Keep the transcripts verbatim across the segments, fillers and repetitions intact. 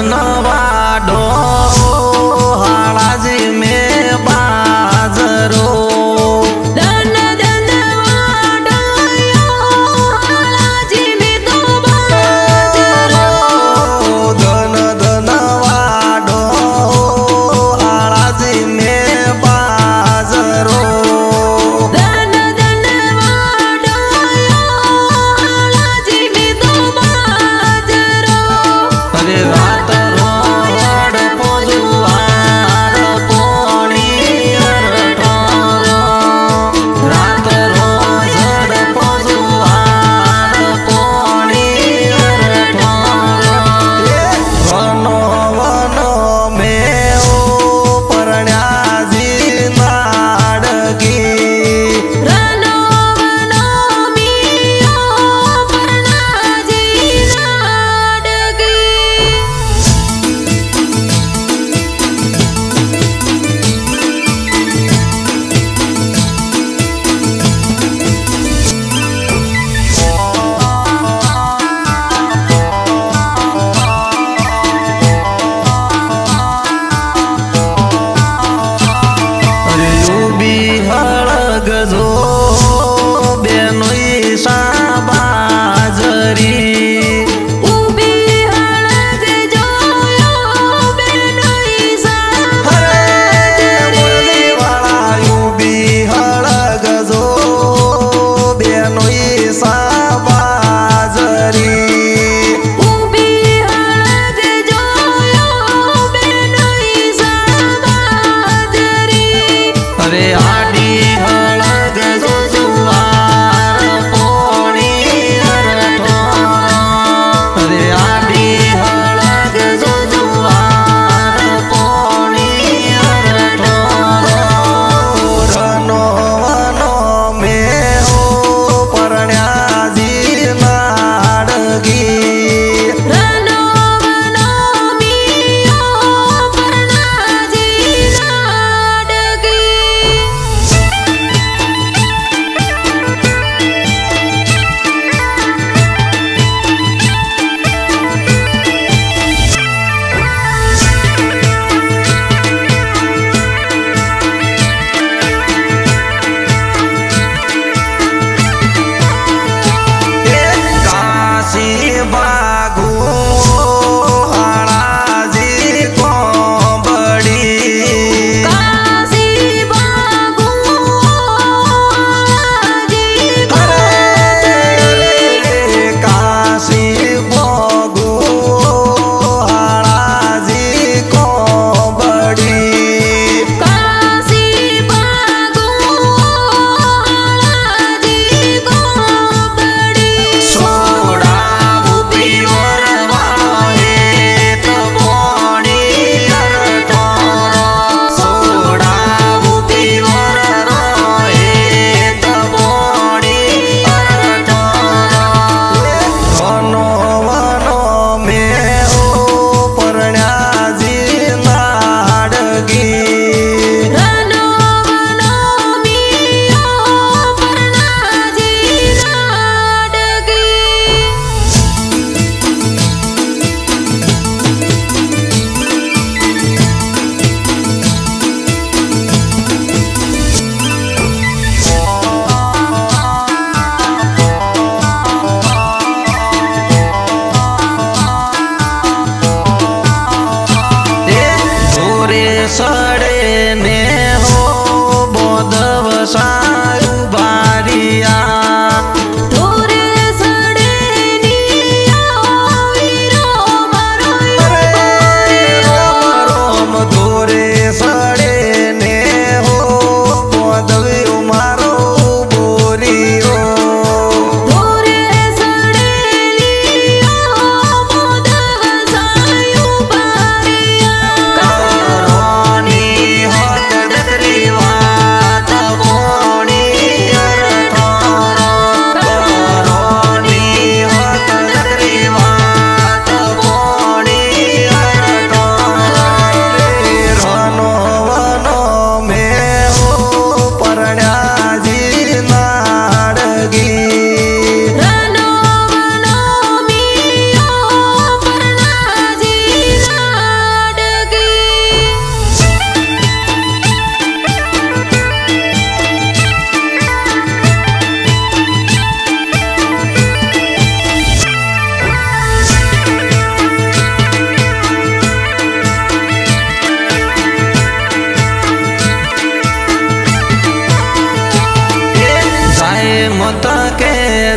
Ata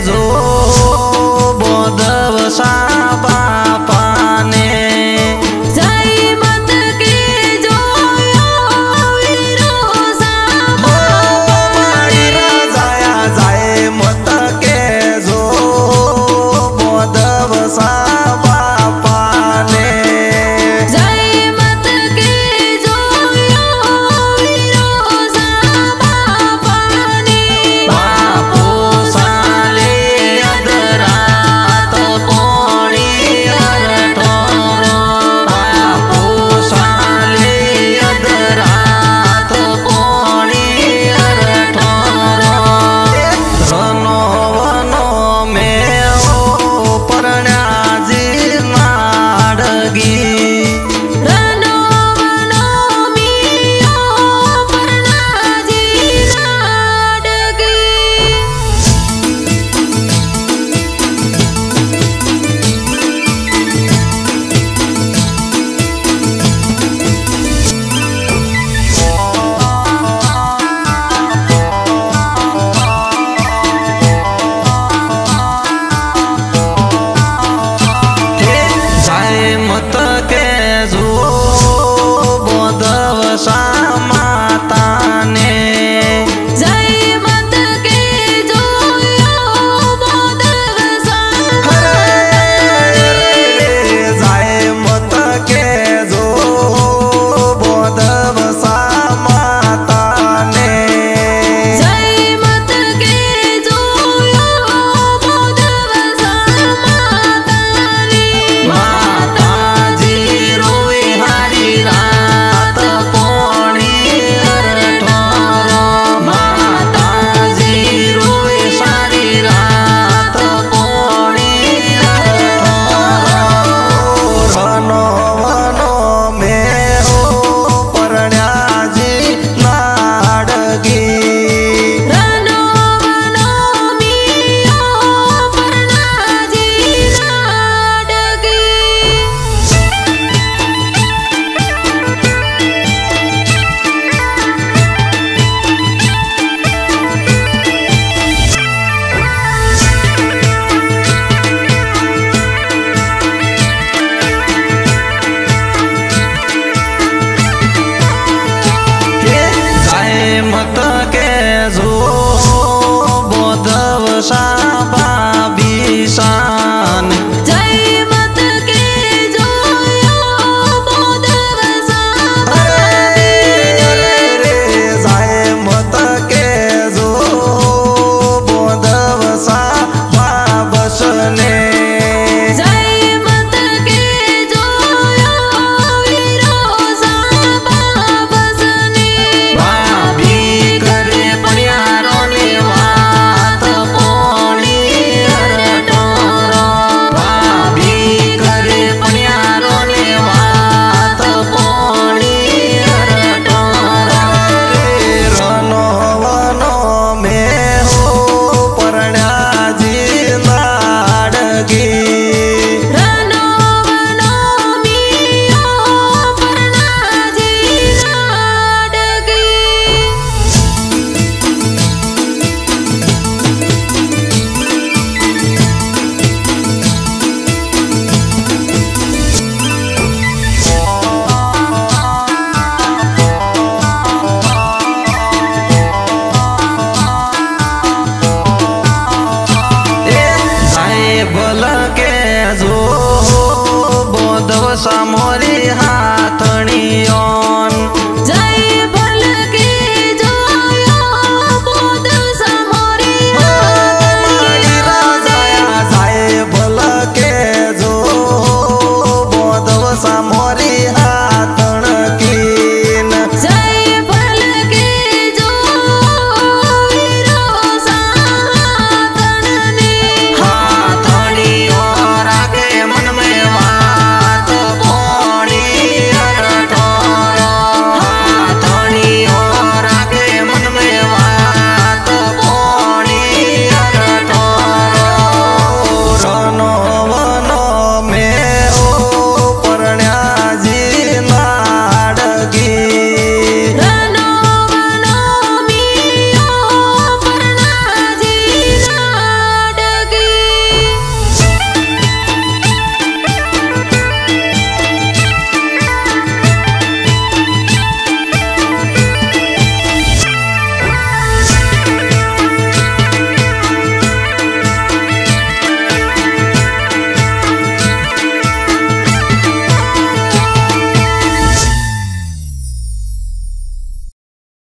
zo bo da sa